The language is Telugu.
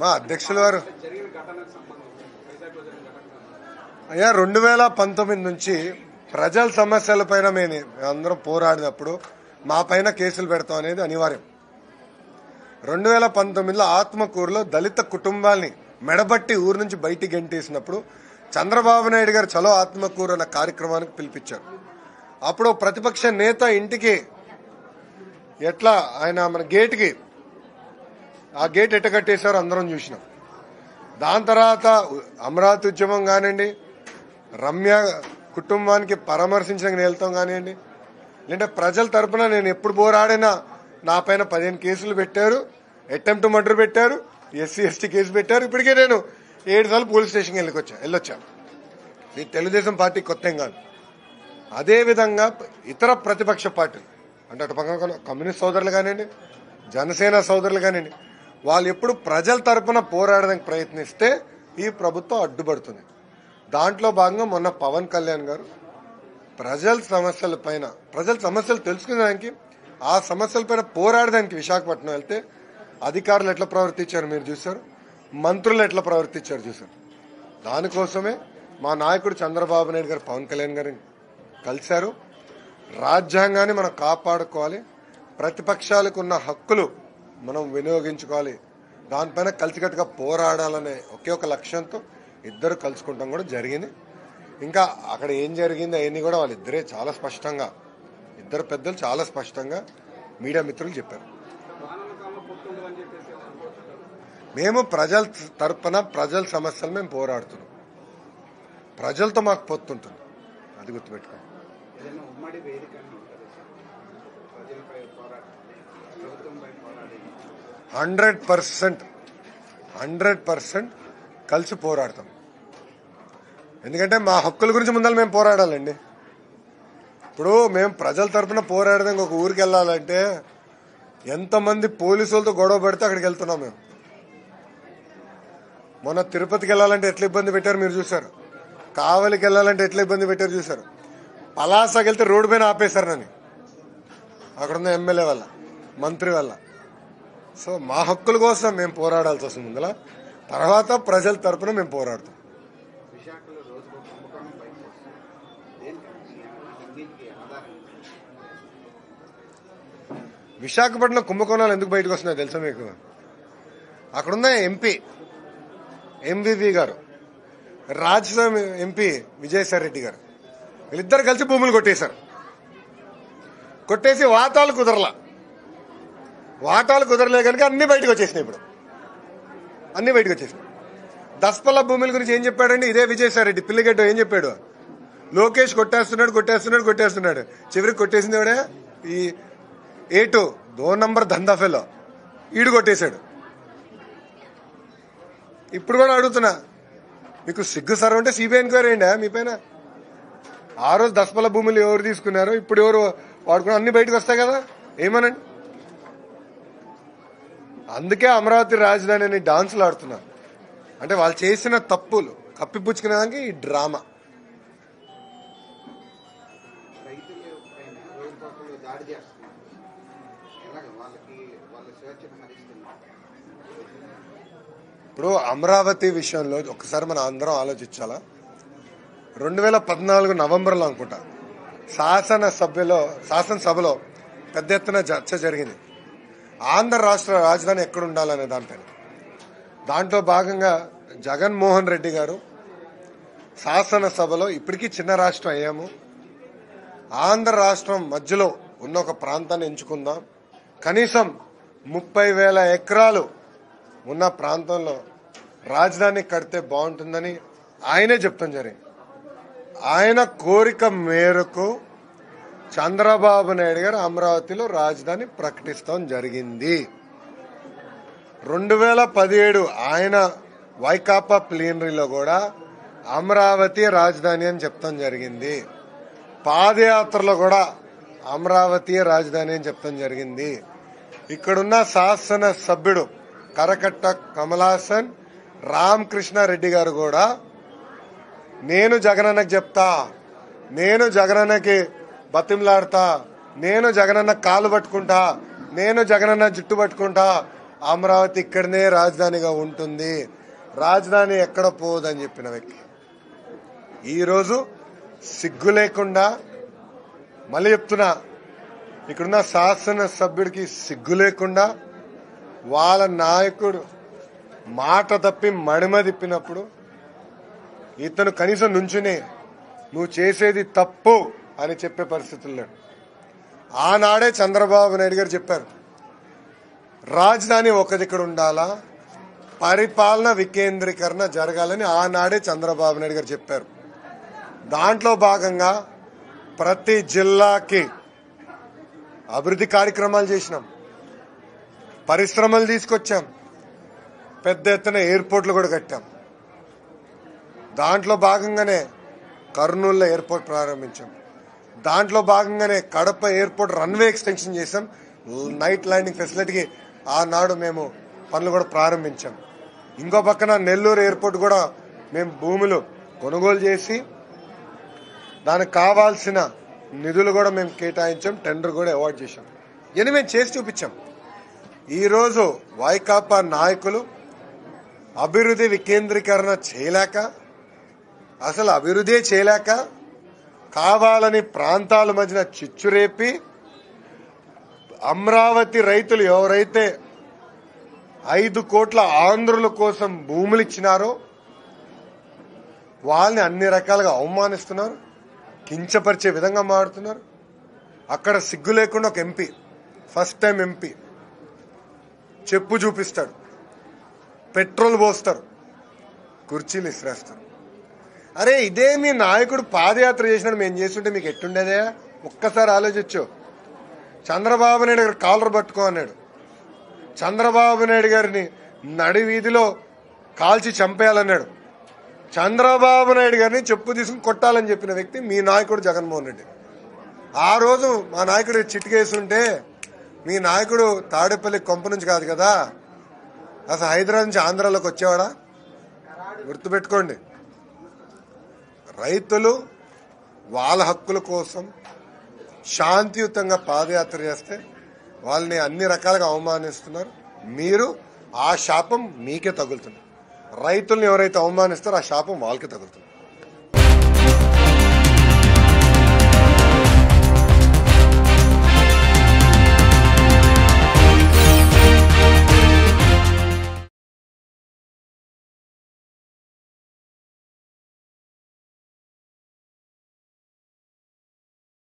మా అధ్యక్షుల వారు అయ్యా 2019 నుంచి ప్రజల సమస్యలపైన మేమందరం పోరాడినప్పుడు మా పైన కేసులు పెడతాం అనేది అనివార్యం. 2019లో ఆత్మకూరులో దళిత కుటుంబాల్ని మెడబట్టి ఊరు నుంచి బయటికి గెంటేసినప్పుడు చంద్రబాబు నాయుడు గారు చలో ఆత్మకూరు అనే కార్యక్రమానికి పిలిపించారు. అప్పుడు ప్రతిపక్ష నేత ఇంటికి ఎట్లా ఆయన మన గేట్కి ఆ గేట్ ఎట్ట కట్టేశారు అందరం చూసినాం. దాని తర్వాత అమరావతి ఉద్యమం కానివ్వండి, రమ్య కుటుంబానికి పరామర్శించడానికి వెళ్తాం కానివ్వండి, లేదంటే ప్రజల తరఫున నేను ఎప్పుడు పోరాడినా నా పైన 15 కేసులు పెట్టారు, అటెంప్ట్ మర్డర్ పెట్టారు, ఎస్సీ ఎస్టీ కేసు పెట్టారు. ఇప్పటికే నేను 7 సార్లు పోలీస్ స్టేషన్కి వెళ్ళొచ్చాను. ఇది తెలుగుదేశం పార్టీ కొత్త ఏం కాదు. అదేవిధంగా ఇతర ప్రతిపక్ష పార్టీలు అంటే అటు పక్కన కమ్యూనిస్ట్ సోదరులు కానివ్వండి, జనసేన సోదరులు కానివ్వండి, వాళ్ళు ఎప్పుడు ప్రజల తరఫున పోరాడడానికి ప్రయత్నిస్తే ఈ ప్రభుత్వం అడ్డుపడుతుంది. దాంట్లో భాగంగా మొన్న పవన్ కళ్యాణ్ గారు ప్రజల సమస్యలు తెలుసుకునేదానికి ఆ సమస్యలపైన పోరాడడానికి విశాఖపట్నం వెళ్తే అధికారులు ఎట్లా ప్రవర్తించారు మీరు చూశారు, మంత్రులు ఎట్లా ప్రవర్తించారు చూశారు. దానికోసమే మా నాయకుడు చంద్రబాబు నాయుడు గారు పవన్ కళ్యాణ్ గారిని కలిశారు. రాజ్యాంగాన్ని మనం కాపాడుకోవాలి, ప్రతిపక్షాలకు ఉన్న హక్కులు మనం వినియోగించుకోవాలి, దానిపైన కలిసికట్టుగా పోరాడాలనే ఒకే ఒక లక్ష్యంతో ఇద్దరు కలుసుకుంటాం కూడా జరిగింది. ఇంకా అక్కడ ఏం జరిగింది అవన్నీ కూడా వాళ్ళిద్దరే చాలా స్పష్టంగా, ఇద్దరు పెద్దలు చాలా స్పష్టంగా మీడియా మిత్రులు చెప్పారు. మేము ప్రజల తరపున ప్రజల సమస్యలు మేము పోరాడుతున్నాం, ప్రజలతో మాకు పొత్తుంటుంది, అది గుర్తుపెట్టుకోండి. హండ్రెడ్ పర్సెంట్ కలిసి పోరాడతాం. ఎందుకంటే మా హక్కుల గురించి ముందర మేము పోరాడాలండి. ఇప్పుడు మేము ప్రజల తరఫున పోరాడడానికి ఒక ఊరికి వెళ్ళాలంటే ఎంతమంది పోలీసులతో గొడవ పడితే అక్కడికి వెళ్తున్నాం మేము. మొన్న తిరుపతికి వెళ్ళాలంటే ఎట్లా ఇబ్బంది పెట్టారు మీరు చూశారు, కావలికి వెళ్ళాలంటే ఎట్లా ఇబ్బంది పెట్టారు చూశారు, పలాసకి వెళ్తే రోడ్డు పైన ఆపేశారు నన్ను అక్కడున్న ఎమ్మెల్యే వల్ల, మంత్రి వల్ల. సో మా హక్కుల కోసం మేము పోరాడాల్సి వస్తుంది ముందర, తర్వాత ప్రజల తరఫున మేము పోరాడతాం. విశాఖపట్నం కుంభకోణాలు ఎందుకు బయటకు వస్తున్నాయి తెలుసా మీకు? అక్కడున్న ఎంపీ ఎంవివి గారు, రాజ్యసభ ఎంపీ విజయసాయిరెడ్డి గారు, వీళ్ళిద్దరు కలిసి భూములు కొట్టేసి వాటాలు కుదరలే కనుక అన్ని బయటకు వచ్చేసినాయి. దస్పల్ల భూముల గురించి ఏం చెప్పాడండి ఇదే విజయసాయిరెడ్డి పిల్లిగడ్డ ఏం చెప్పాడు? లోకేష్ కొట్టేస్తున్నాడు, చివరికి కొట్టేసింది కూడా ఈ 2 నంబర్ దందాఫెలో ఈడు కొట్టేశాడు. ఇప్పుడు కూడా అడుగుతున్నా, మీకు సిగ్గు సర్వం అంటే సిబిఐ ఎంక్వైరీ అయ్యిందా మీ పైన? ఆ రోజు దస్పల్ల భూములు ఎవరు తీసుకున్నారో ఇప్పుడు ఎవరు వాడుకున్నారు, అన్ని బయటకు వస్తాయి కదా ఏమనండి. అందుకే అమరావతి రాజధాని అని డాన్సులు ఆడుతున్నారు. అంటే వాళ్ళు చేసిన తప్పులు కప్పిపుచ్చుకునేదానికి ఈ డ్రామా. ఇప్పుడు అమరావతి విషయంలో ఒకసారి మనం అందరం ఆలోచించాలా? 2014 నవంబర్లో అనుకుంటా శాసనసభలో పెద్ద ఎత్తున చర్చ జరిగింది ఆంధ్ర రాష్ట్ర రాజధాని ఎక్కడ ఉండాలనే దానిపైన. దాంట్లో భాగంగా జగన్మోహన్ రెడ్డి గారు శాసనసభలో ఇప్పటికీ చిన్న రాష్ట్రం అయ్యాము, ఆంధ్ర రాష్ట్రం మధ్యలో ఉన్న ఒక ప్రాంతాన్ని ఎంచుకుందాం, కనీసం 30,000 ఎకరాలు ఉన్న ప్రాంతంలో రాజధాని కడితే బాగుంటుందని ఆయనే చెప్తాం జరిగింది. ఆయన కోరిక మేరకు చంద్రబాబు నాయుడు గారు అమరావతిలో రాజధాని ప్రకటిస్తాం జరిగింది. 2017 ఆయన వైకాపా ప్లీనరీలో కూడా అమరావతి రాజధాని అని చెప్తాం జరిగింది. పాదయాత్రలో కూడా అమరావతి రాజధాని అని చెప్తాం జరిగింది. ఇక్కడున్న శాసనసభ్యుడు కరకట్ట కమలాసన్ రామకృష్ణారెడ్డి గారు కూడా నేను జగనన్నకి బతిమలాడతా, నేను జగనన్న కాలు పట్టుకుంటా, నేను జగనన్న జుట్టు పట్టుకుంటా, అమరావతి ఇక్కడనే రాజధానిగా ఉంటుంది, రాజధాని ఎక్కడ పోదని చెప్పిన వ్యక్తి ఈరోజు సిగ్గు లేకుండా, మళ్ళీ చెప్తున్నా ఇక్కడున్న శాసనసభ్యుడికి సిగ్గు లేకుండా వాళ్ళ నాయకుడు మాట తప్పి మడిమ తిప్పినప్పుడు ఇతను కనీసం నుంచునే నువ్వు చేసేది తప్పు అని చెప్పే పరిస్థితుల్లో ఆనాడే చంద్రబాబు నాయుడు గారు చెప్పారు, రాజధాని ఒక దగ్గర ఉండాలా, పరిపాలన వికేంద్రీకరణ జరగాలని ఆనాడే చంద్రబాబు నాయుడు గారు చెప్పారు. దాంట్లో భాగంగా ప్రతి జిల్లాకి అభివృద్ధి కార్యక్రమాలు చేసినాం, పరిశ్రమలు తీసుకొచ్చాం, పెద్ద ఎత్తున ఎయిర్పోర్ట్లు కూడా కట్టాం. దాంట్లో భాగంగానే కర్నూలులో ఎయిర్పోర్ట్ ప్రారంభించాం, దాంట్లో భాగంగానే కడప ఎయిర్పోర్ట్ రన్వే ఎక్స్టెన్షన్ చేసాం, నైట్ ల్యాండింగ్ ఫెసిలిటీకి ఆనాడు మేము పనులు కూడా ప్రారంభించాం. ఇంకో పక్కన నెల్లూరు ఎయిర్పోర్ట్ కూడా మేము భూములు కొనుగోలు చేసి దానికి కావాల్సిన నిధులు కూడా మేము కేటాయించాం, టెండర్ కూడా అవార్డ్ చేశాం, ఇవన్నీ మేము చేసి చూపించాం. ఈరోజు వైకాపా నాయకులు అభివృద్ధి వికేంద్రీకరణ చేయలేక, అసలు అభివృద్ధి చేయలేక కావాలని ప్రాంతాల మధ్యన చిచ్చురేపి అమరావతి రైతులు ఎవరైతే 5 కోట్ల ఆంధ్రుల కోసం భూములు ఇచ్చినారో వాళ్ళని అన్ని రకాలుగా అవమానిస్తున్నారు, కించపరిచే విధంగా మాట్లాడుతున్నారు. అక్కడ సిగ్గు లేకుండా ఒక ఎంపీ, ఫస్ట్ టైం ఎంపీ, చెప్పు చూపిస్తాడు, పెట్రోల్ పోస్తారు, కుర్చీలు ఇసిరేస్తారు. అరే ఇదే మీ నాయకుడు పాదయాత్ర చేసినాడు మేము చేస్తుంటే మీకు ఎట్టుండేదే ఒక్కసారి ఆలోచించు. చంద్రబాబు నాయుడు గారు కాలర్ పట్టుకో అన్నాడు, చంద్రబాబు నాయుడు గారిని నడి వీధిలో కాల్చి చంపేయాలన్నాడు, చంద్రబాబు నాయుడు గారిని చెప్పు తీసుకుని కొట్టాలని చెప్పిన వ్యక్తి మీ నాయకుడు జగన్మోహన్ రెడ్డి. ఆ రోజు మా నాయకుడు చిట్కేస్తుంటే మీ నాయకుడు తాడేపల్లి కొంప నుంచి కాదు కదా, అసలు హైదరాబాద్ నుంచి ఆంధ్రాలోకి వచ్చేవాడా? గుర్తుపెట్టుకోండి. రైతులు వాళ్ళ హక్కుల కోసం శాంతియుతంగా పాదయాత్ర చేస్తే వాళ్ళని అన్ని రకాలుగా అవమానిస్తున్నారు, మీరు ఆ శాపం మీకే తగులుతుంది. రైతుల్ని ఎవరైతే అవమానిస్తారో ఆ శాపం వాళ్ళకే తగులుతుంది.